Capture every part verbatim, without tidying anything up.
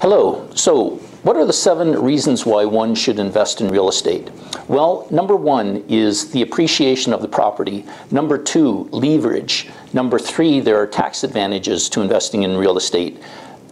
Hello. So what are the seven reasons why one should invest in real estate? Well, number one is the appreciation of the property. Number two, leverage. Number three, there are tax advantages to investing in real estate.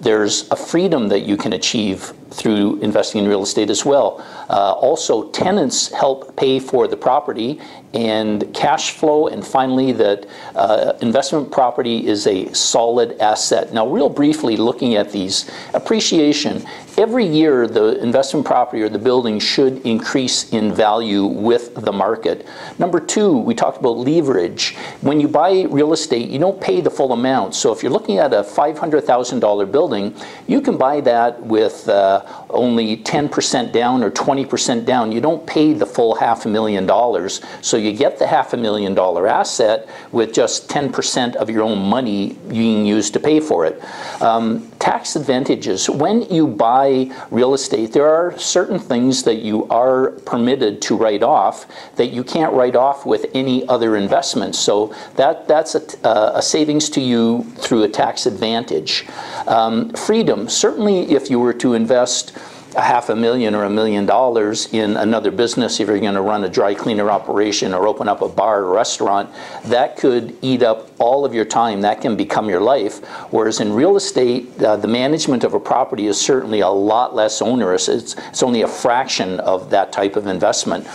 There's a freedom that you can achieve through investing in real estate as well. Uh, also, tenants help pay for the property and cash flow, and finally that uh, investment property is a solid asset. Now, real briefly looking at these, appreciation. Every year the investment property or the building should increase in value with the market. Number two, we talked about leverage. When you buy real estate, you don't pay the full amount. So if you're looking at a five hundred thousand dollar building, you can buy that with uh, only ten percent down or twenty percent down. You don't pay the full half a million dollars. So you get the half a million dollar asset with just ten percent of your own money being used to pay for it. Um, tax advantages. When you buy real estate, there are certain things that you are permitted to write off that you can't write off with any other investments. So that, that's a, uh, a savings to you through a tax advantage. Um, freedom. Certainly if you were to invest a half a million or a million dollars in another business, if you're going to run a dry cleaner operation or open up a bar or restaurant, that could eat up all of your time. That can become your life. Whereas in real estate, uh, the management of a property is certainly a lot less onerous. It's, it's only a fraction of that type of investment.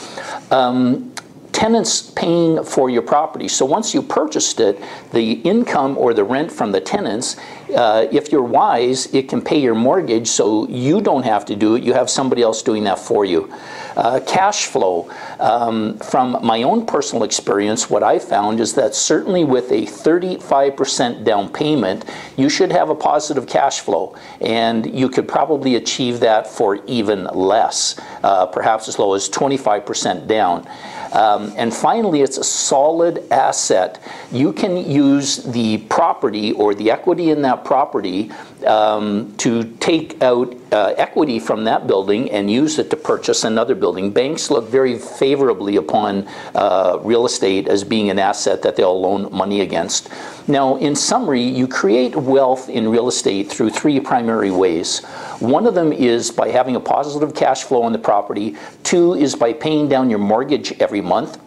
Um, Tenants paying for your property. So once you purchased it, the income or the rent from the tenants, uh, if you're wise, it can pay your mortgage, so you don't have to do it. You have somebody else doing that for you. Uh, cash flow. Um, from my own personal experience, what I found is that certainly with a thirty-five percent down payment, you should have a positive cash flow, and you could probably achieve that for even less, uh, perhaps as low as twenty-five percent down. Um, And finally, it's a solid asset. You can use the property or the equity in that property um, to take out uh, equity from that building and use it to purchase another building. Banks look very favorably upon uh, real estate as being an asset that they'll loan money against. Now, in summary, you create wealth in real estate through three primary ways. One of them is by having a positive cash flow on the property. Two is by paying down your mortgage every month.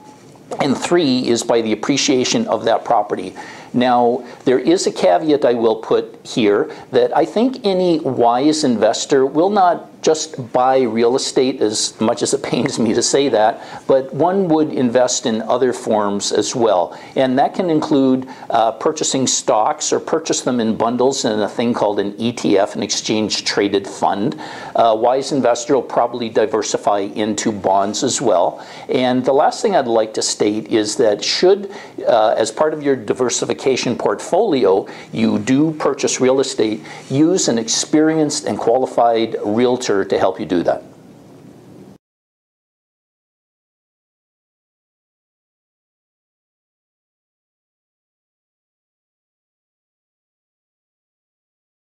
And three is by the appreciation of that property. Now, there is a caveat I will put here that I think any wise investor will not just buy real estate, as much as it pains me to say that, but one would invest in other forms as well. And that can include uh, purchasing stocks, or purchase them in bundles in a thing called an E T F, an exchange traded fund. A wise investor will probably diversify into bonds as well. And the last thing I'd like to state is that should, uh, as part of your diversification portfolio, you do purchase real estate, use an experienced and qualified realtor to help you do that.